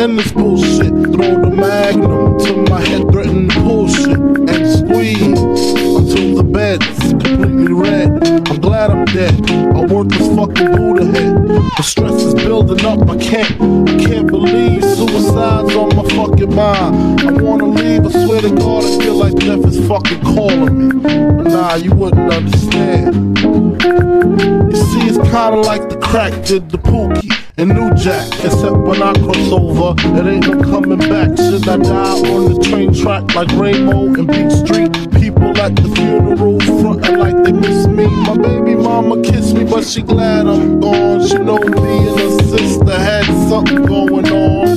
in this bullshit. Throw the magnum till my head threaten to pull shit and squeeze until the bed's completely red. I'm glad I'm dead. I work this fucking Buddha head. The stress is building up. I can't believe suicide's on my fucking mind. I wanna leave. I swear to God, I feel like death is fucking calling me. But nah, you wouldn't understand. You see, it's kinda like the crack did the Pookie and New Jack, except when I cross over, it ain't no coming back. Should I die on the train track like Rainbow and Beach Street? People at the funeral frontin' like they miss me. My baby mama kissed me, but she glad I'm gone. She know me and her sister had something going on.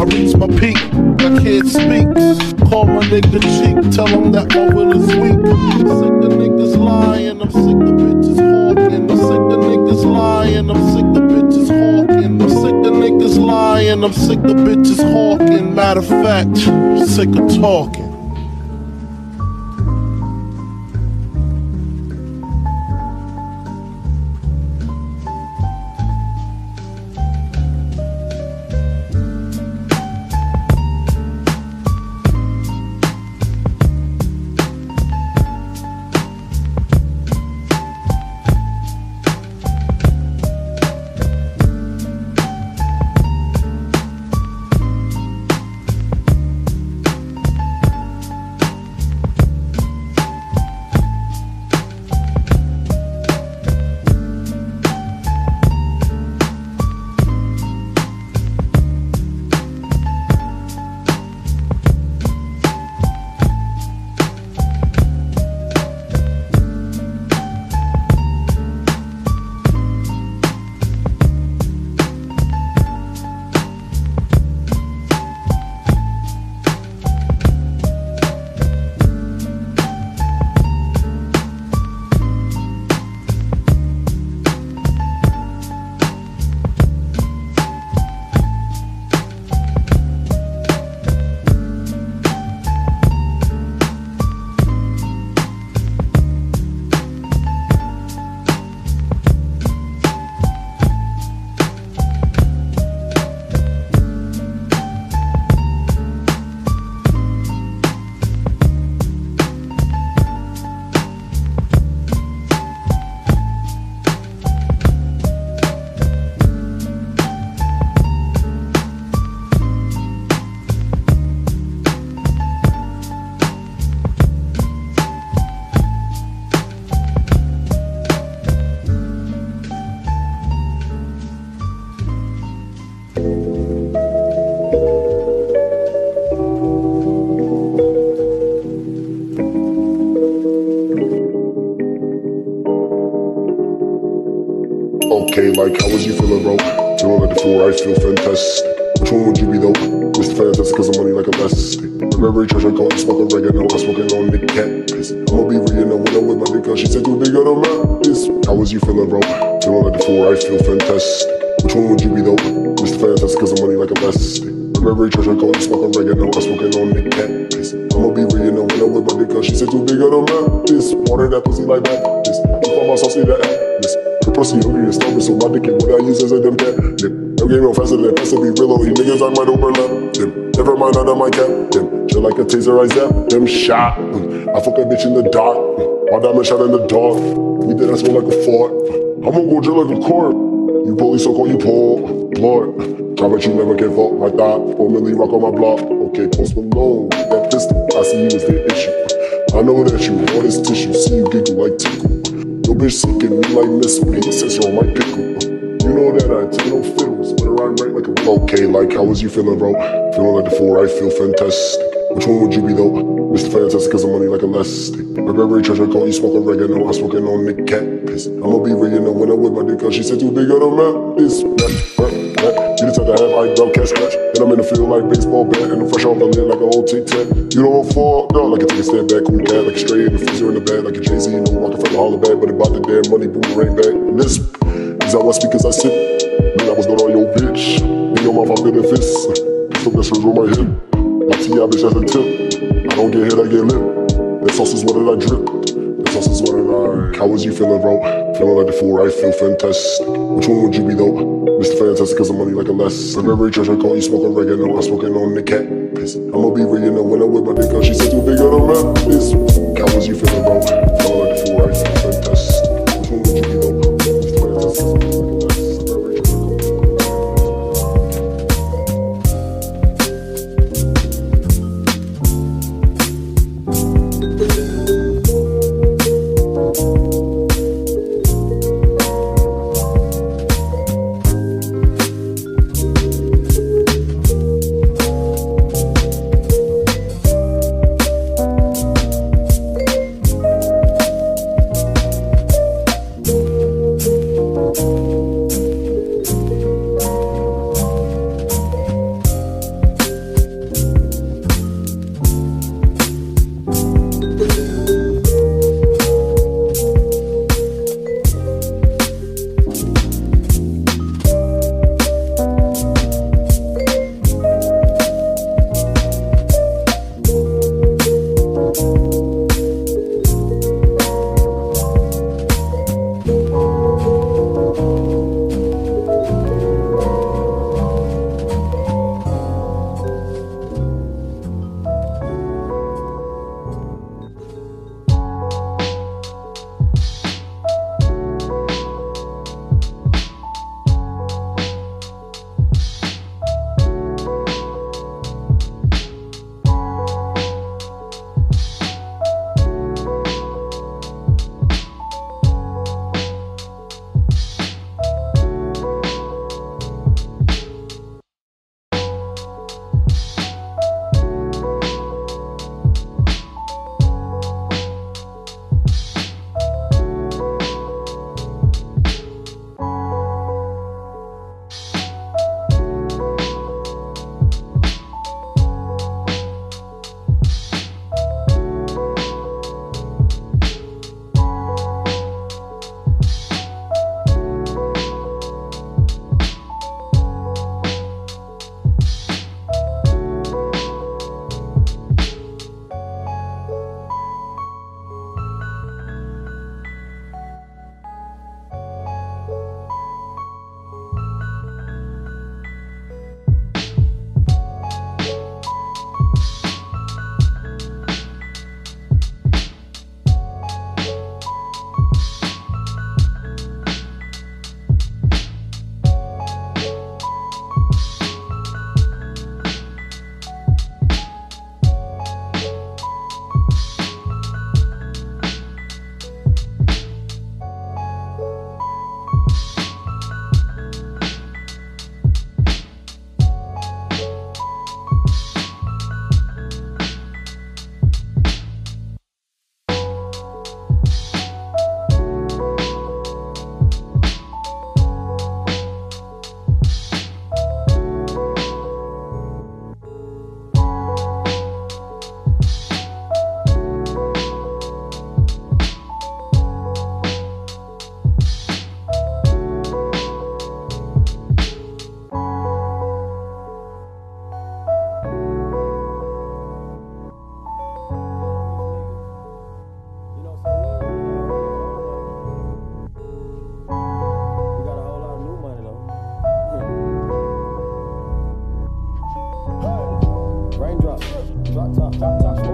I reached my peak, I can't speak. Call my nigga cheek, tell him that my will is weak. I'm sick of niggas lying, I'm sick of bitches hawking. I'm sick of niggas lying, I'm sick of bitches hawking. I'm sick of niggas lying, I'm sick of bitches hawking. Matter of fact, I'm sick of talking. Like, how was you feeling, bro? To know that it's alright, feel fantastic. Which one would you be, though? Mr. Fantastic, cause I'm money like a plastic. Remember each other, called smoking oregano, I smoking on the cat piss. I'ma be reading the window with my nigga, she said, go dig out a map. How was you feeling, bro? To know that it's alright, feel fantastic. Which one would you be, though? Mr. Fantastic, cause I'm money like a plastic. Remember each other, called smoking oregano, I smoking on the cat piss. I'ma be reading the window with my nigga, she said, go dig out a map. Water that pussy like that. Keep on my sauce, see that ass. Pussy hungry and stubborn, so my dick ain't what I use as a dumb cat. No game no faster than faster, be real, all these niggas I might overlap them. Never mind, I done my cap them. Chill like a taser, I zap them shot. I fuck a bitch in the dark. My diamond shot in the dark. We did that smell like a fart. I'm gonna go drill like a corp. You bully, so call you Paul Blart. I bet you never can fault my thought. Formerly rock on my block. Okay, Post Malone, that pistol. I see you is the issue. I know that you want this tissue. See you giggle like tickle. Your bitch seeking me like missile, since you're on my pickle. You know that I take no fiddles, but I rhyme right like a. Okay, like, how was you feeling, bro? Feeling like the four, I feel fantastic. Which one would you be, though? Mr. Fantastic, cause I'm money like elastic. Remember each other, call you smoke oregano, I'm smoking on the cat piss. I'ma be reading the window with my dick, cause she said too big on the map. This you just have to have eyebrow cash cash. And I'm in the field like baseball bat, and I'm fresh off the lid like an old Tic-Tac. You don't fall, no, like a take a stand back, cool cat, like a stray in the freezer in the bag, like a Jay-Z, you know, walking from the holler back, but it bought the damn money, boomerang back. And this is how I speak as I sit. Man, I was not on your bitch. In your mouth, I feel the fist. So that's what's on my hip. My T.I. bitch, that's a tip. I don't get hit, I get lit. That sauce is what did I drip. That sauce is what did I. How was you feeling, bro? Feeling like the four, I feel fantastic. Which one would you be, though? was the fantastic because I'm only like a less. Remember church, I call you smoke oregano, I'm smoking on the cat piss. I'ma be reading the window with my dick out, she said too big on the map. How was you feeling about falling for life? Fantastic.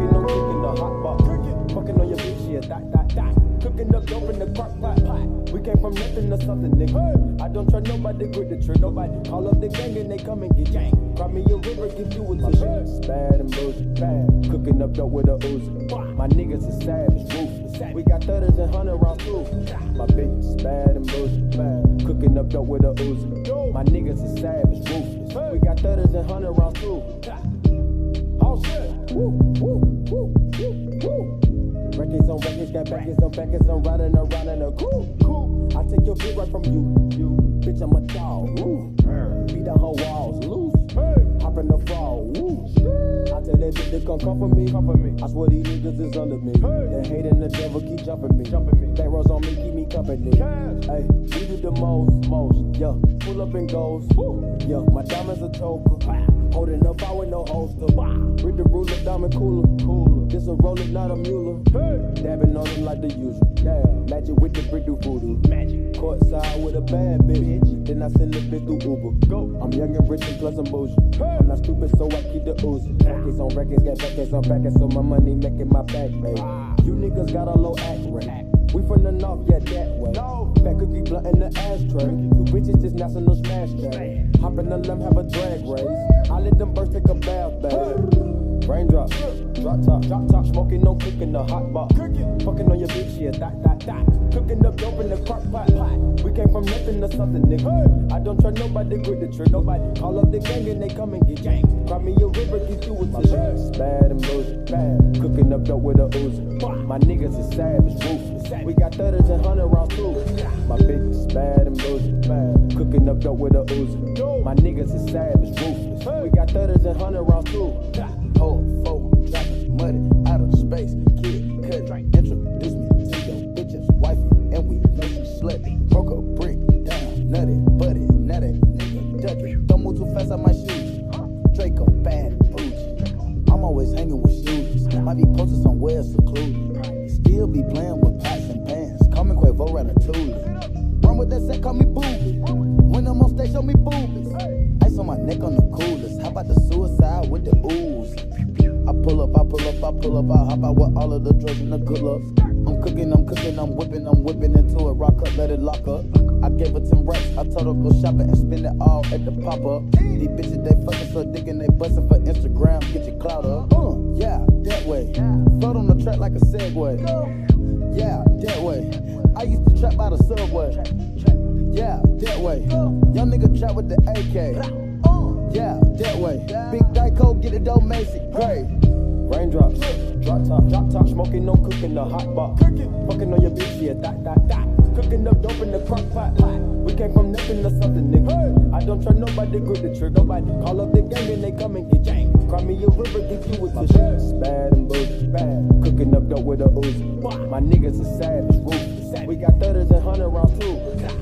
Which one would you be on? It's fantastic. Most, yeah, pull up and goes, yeah, my diamonds are choker. Holding up, I with no holster. Read the ruler, diamond cooler. This a roller, not a mule. Hey. Dabbing on them like the usual. Yeah. Magic with the brick do voodoo. Magic. Courtside with a bad bitch. Then I send the bitch through Uber. Go. I'm young and rich and plus I'm bougie. Hey. I'm not stupid, so I keep the oozing. Records on records, got records on records, so my money making my back, baby. Wow. You niggas got a low act rate. We from the north, yeah, that way. No. Fat cookie blunt in the ashtray. Two bitches just national smash day. Hop in the limb, have a drag race. I let them birds take a bath, baby. Raindrop, drop top, smoking, no cooking, the hot box. Fucking on your bitch, yeah, dot. Cooking up dope in the crock pot. We came from nothing to something, nigga. I don't try nobody, grip the trick, nobody. Call up the gang and they come and get gang. Cry me a river, get you with my shit. Bad and bougie, bad. Cooking up dope with a Uzi. My niggas is savage, ruthless. We got 30s and 100 rounds too. My bitch is bad and bougie, bad. Cooking up dope with a Uzi. My niggas is savage, ruthless. We got 30s and 100 rounds too. Hold, fold, drop money out of space. Kid, cut, introduce me to your bitch's wife, and we know she slutty. Broke a brick down, nutty, buddy, now that nigga judge. Don't move too fast on my shoes. Draco, bad, bougie. I'm always hanging with shoes. Might be posted somewhere secluded. Still be playing with. Run with that set, call me boobies. When I'm on stage, show me boobies. Ice on my neck on the coolest. How about the suicide with the ooze? I pull up. I hop out with all of the drugs and the good love. I'm cooking, I'm whipping into it. Rock up, let it lock up. I gave her 10 racks. I told her go shopping and spend it all at the pop up. These bitches, they fucking so dick and they bustin' for Instagram. Get your clout up. Yeah, that way. Float on the track like a Segway. Yeah, that way. I used to trap by the subway. Yeah, that way. Young nigga trap with the AK. Yeah, that way. Big Dyco, get it dope, Macy. Great. Raindrops, drop top, smoking, no cooking, the hot box. Fucking on your bitch, yeah, dot. Cooking up dope in the crock pot. We came from nothing to something, nigga. I don't try nobody, grip the trick, nobody. Call up the gang and they come and get janked. Cry me a river, give you with the shit. Bad and bougie, bad. Cooking up dope with a Uzi. My niggas are savage, ruthless. We got 30s and 100 rounds too.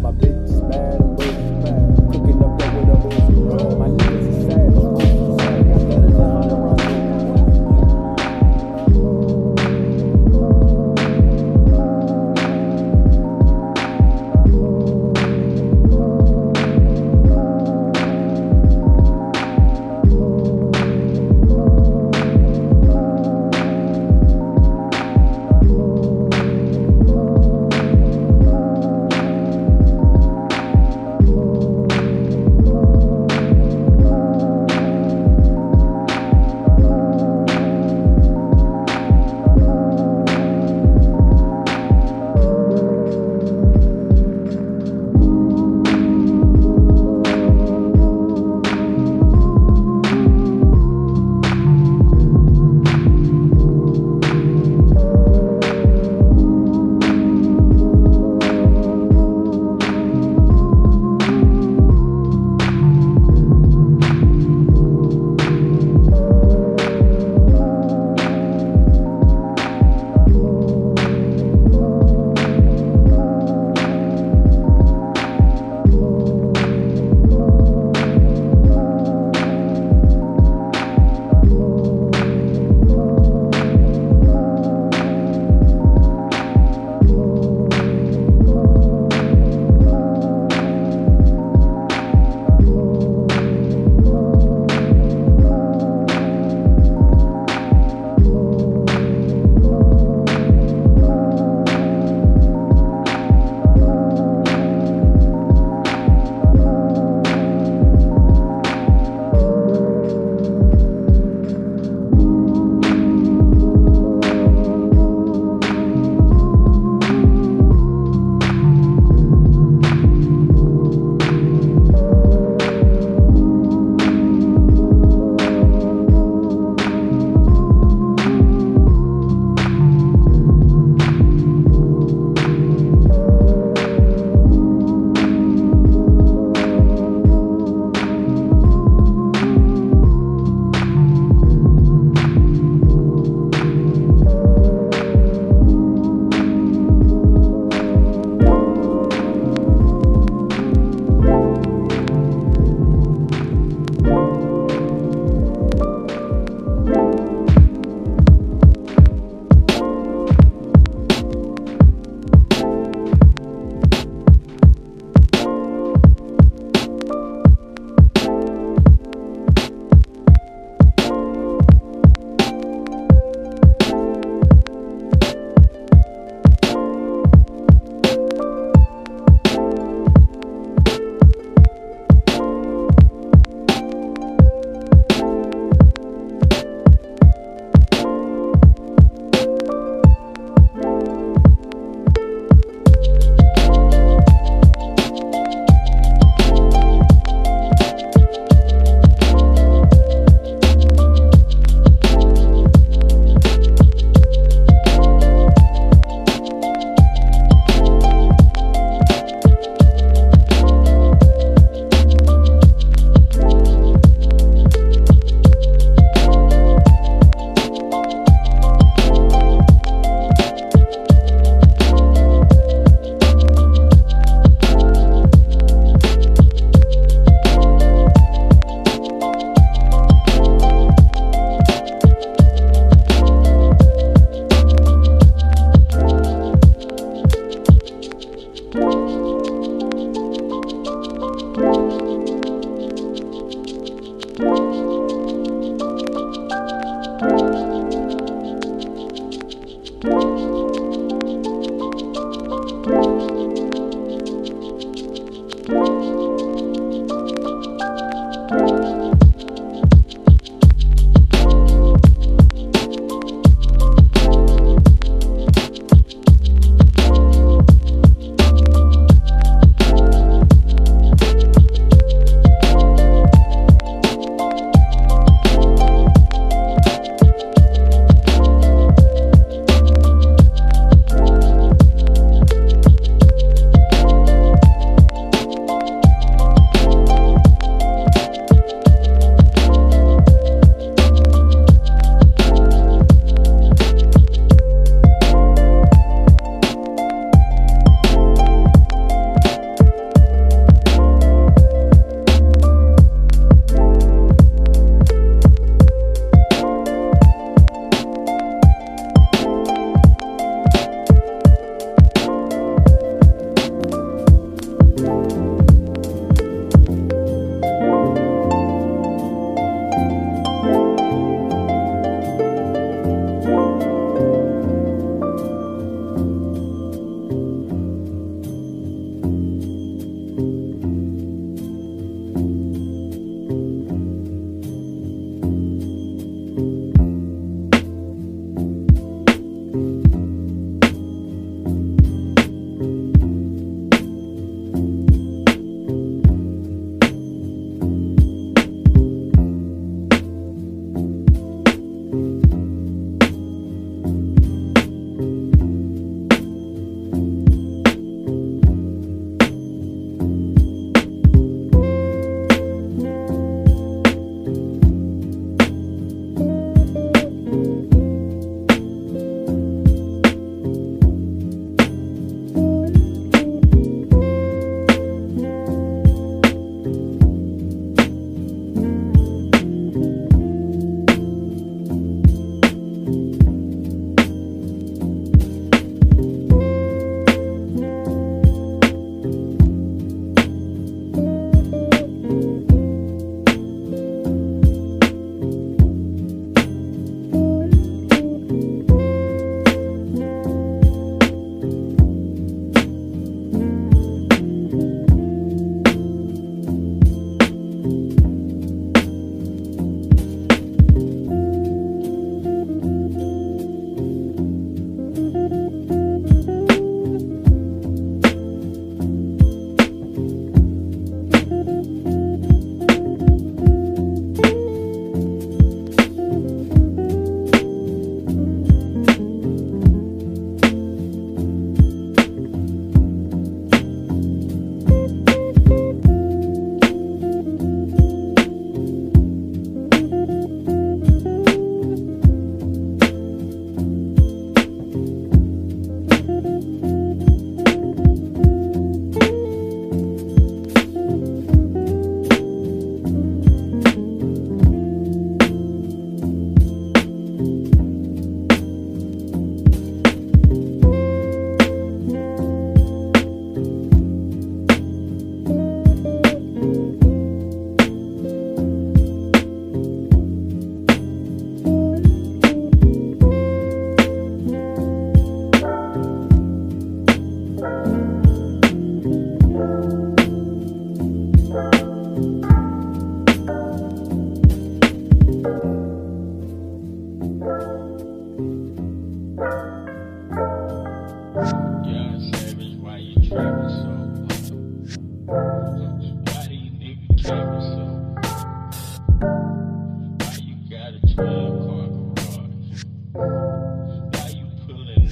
My bitch is mad and bougie, mad. Cooking up dope with a Uzi. My niggas is savage. We got 30s and 100 rounds too.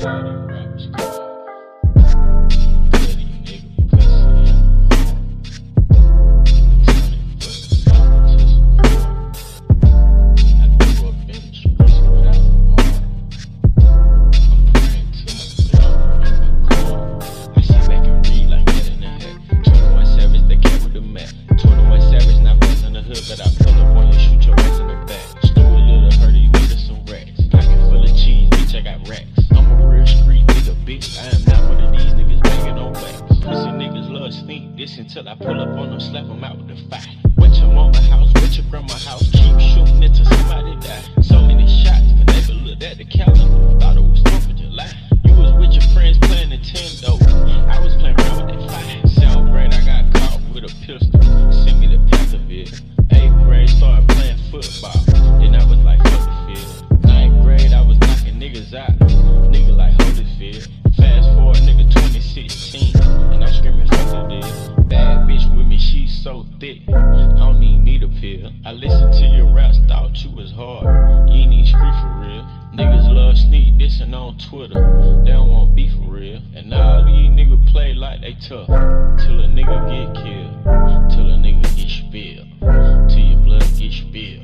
But I pull up on you, shoot your ass in the back. Stole a little hurdy, with some racks. Pocket full of cheese, bitch, I got racks. I'm a real street nigga, bitch. I am not one of these niggas banging on wax. Pussy niggas love sneak this until I pull up on them, slap them out with the fight. Wet your mama house, wet your grandma house. Keep shooting until somebody die. So many shots, the neighbor looked at the calendar, thought it was 4th of July. You was with your friends playing Nintendo. I was playing around with that fire. Sound great, I got caught with a pistol. Send me the path of it. 8th grade, started playing football, then I was like Holyfield. 9th grade, I was knocking niggas out, nigga like Holyfield. Fast forward, nigga, 2016, and I'm screaming fuck this. Bad bitch with me, she's so thick, I don't even need a pill. I listened to your raps, thought you was hard, you ain't even street for real. Niggas love sneak dissing on Twitter, they don't want beef for real. And all these niggas play like they tough, till a nigga get killed, till a nigga get spilled. Bill.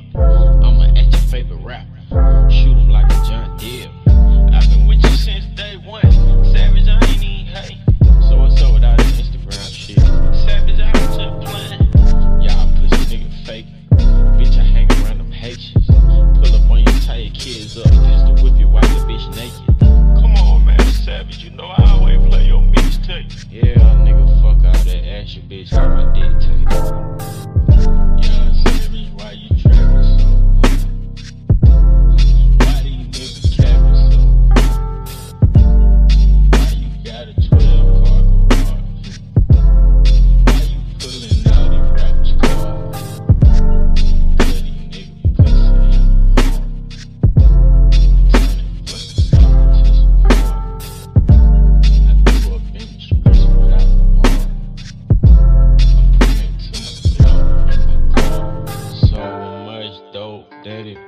I'm a at your favorite rapper, shoot him like a John Deere. I've been with you since day one, savage I ain't even hate. So it's so without this Instagram shit, savage I was just playing. Y'all pussy nigga fake, bitch I hang around them H's. Pull up on your tired kids up, pistol whip you while the bitch naked. Come on man, savage, you know I always play your mixtape. Yeah nigga fuck all that, ask your bitch how my dick taste.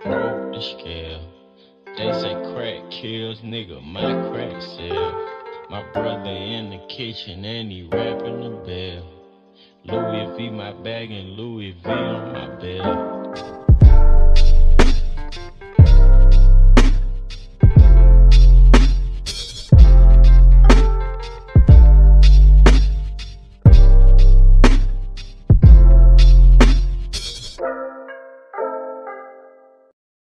Broke the scale. They say crack kills, nigga, my crack sell. My brother in the kitchen and he rapping the bell. Louis V my bag and Louis V on my belt.